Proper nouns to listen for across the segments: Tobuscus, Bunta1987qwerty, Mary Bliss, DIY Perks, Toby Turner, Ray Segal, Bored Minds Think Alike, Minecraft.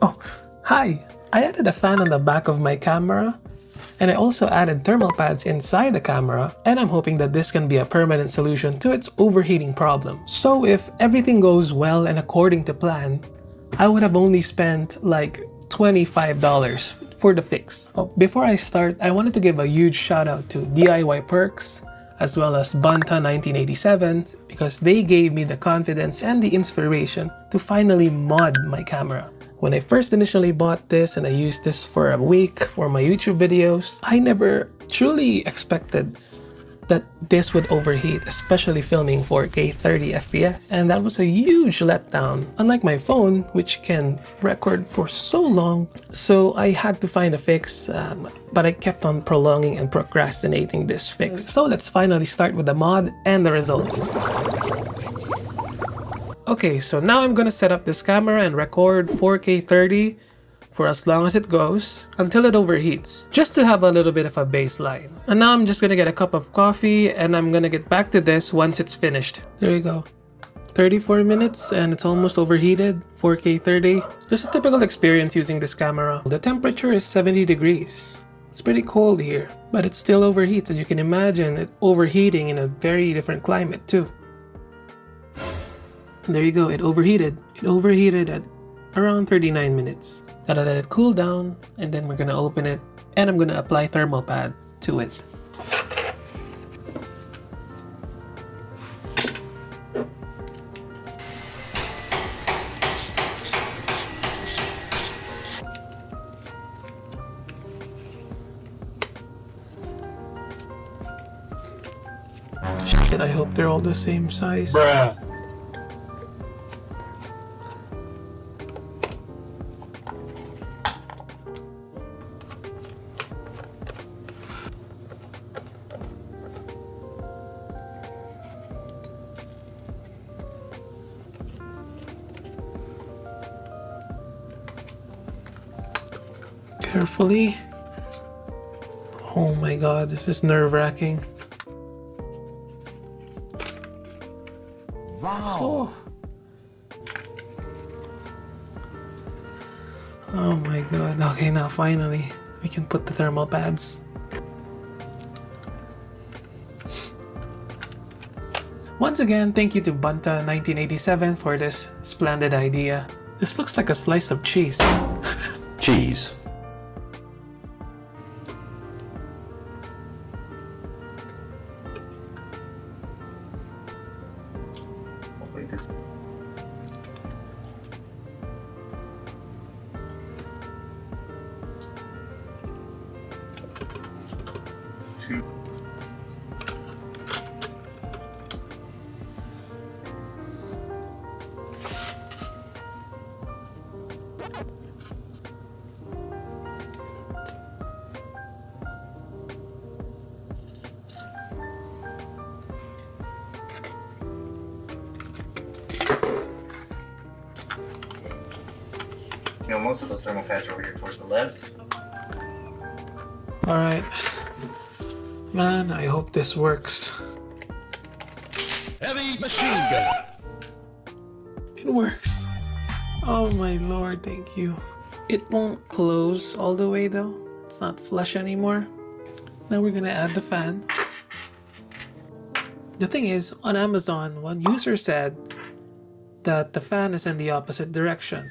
Oh, hi! I added a fan on the back of my camera, and I also added thermal pads inside the camera, and I'm hoping that this can be a permanent solution to its overheating problem. So if everything goes well and according to plan, I would have only spent like $25 for the fix. Oh, before I start, I wanted to give a huge shout out to DIY Perks as well as Bunta1987 because they gave me the confidence and the inspiration to finally mod my camera. When I first initially bought this and I used this for a week for my YouTube videos, I never truly expected that this would overheat, especially filming 4K 30fps. And that was a huge letdown, unlike my phone, which can record for so long. So I had to find a fix, but I kept on prolonging and procrastinating this fix. So let's finally start with the mod and the results. Okay, so now I'm gonna set up this camera and record 4K 30 for as long as it goes until it overheats, just to have a little bit of a baseline. And now I'm just gonna get a cup of coffee and I'm gonna get back to this once it's finished. There you go. 34 minutes and it's almost overheated, 4K 30. Just a typical experience using this camera. The temperature is 70 degrees. It's pretty cold here, but it still overheats, as you can imagine it overheating in a very different climate too. There you go, it overheated at around 39 minutes. Gotta let it cool down, and then we're gonna open it and I'm gonna apply thermal pad to it. Shit, I hope they're all the same size. Bruh. Carefully. Oh my god, this is nerve-wracking. Wow. Oh my god. Okay, now finally we can put the thermal pads. Once again, thank you to Bunta1987 for this splendid idea. This looks like a slice of cheese. Cheese. You know, most of those thermal pads are over here towards the left. Alright. Man, I hope this works. Heavy machine gun! It works. Oh my lord, thank you. It won't close all the way though. It's not flush anymore. Now we're gonna add the fan. The thing is, on Amazon, one user said that the fan is in the opposite direction.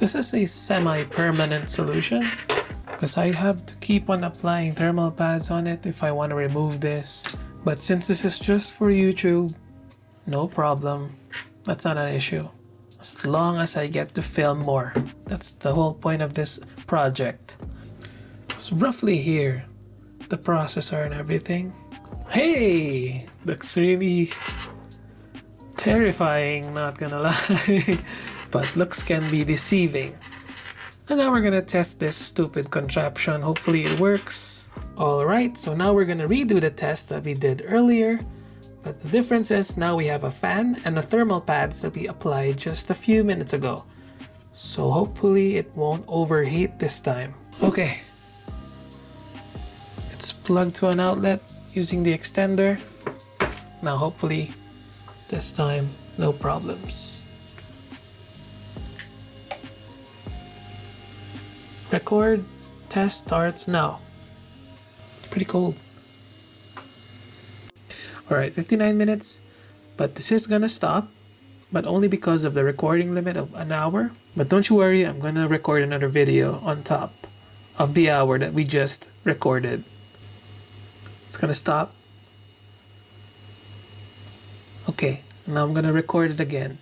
This is a semi-permanent solution because I have to keep on applying thermal pads on it if I want to remove this. But since this is just for YouTube, no problem. That's not an issue. As long as I get to film more. That's the whole point of this project. It's roughly here. The processor and everything. Hey! Looks really terrifying, not gonna lie. But looks can be deceiving. And now we're gonna test this stupid contraption. Hopefully it works. Alright, so now we're gonna redo the test that we did earlier But the difference is now we have a fan and the thermal pads that we applied just a few minutes ago. So hopefully it won't overheat this time. Okay. It's plugged to an outlet using the extender. Now hopefully this time no problems. Record test starts now. Pretty cold. Alright, 59 minutes, but this is gonna stop, but only because of the recording limit of an hour. But don't you worry, I'm gonna record another video on top of the hour that we just recorded. It's gonna stop. Okay, now I'm gonna record it again.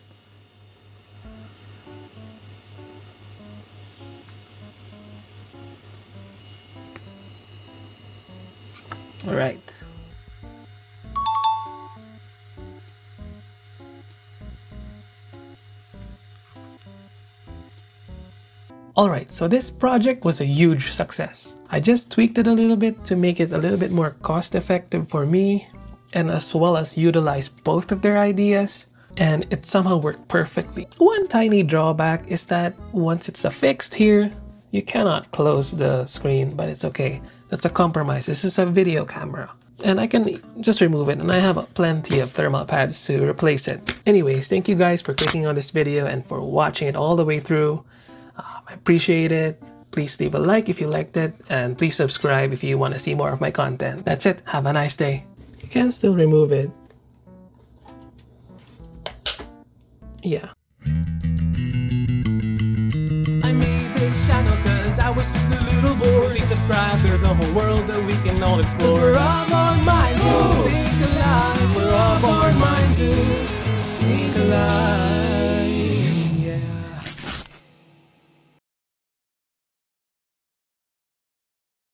Alright. Alright, so this project was a huge success. I just tweaked it a little bit to make it a little bit more cost effective for me, and as well as utilize both of their ideas, and it somehow worked perfectly. One tiny drawback is that once it's affixed here, you cannot close the screen, but it's okay. That's a compromise. This is a video camera, and I can just remove it, and I have plenty of thermal pads to replace it. Anyways, thank you guys for clicking on this video and for watching it all the way through. I appreciate it. Please leave a like if you liked it, and please subscribe if you want to see more of my content. That's it. Have a nice day. You can still remove it. Yeah. I made this channel because I was just a little bored. Please subscribe. There's a whole world that we can all explore. We're all bored minds who think alike. We're all bored minds who think alike.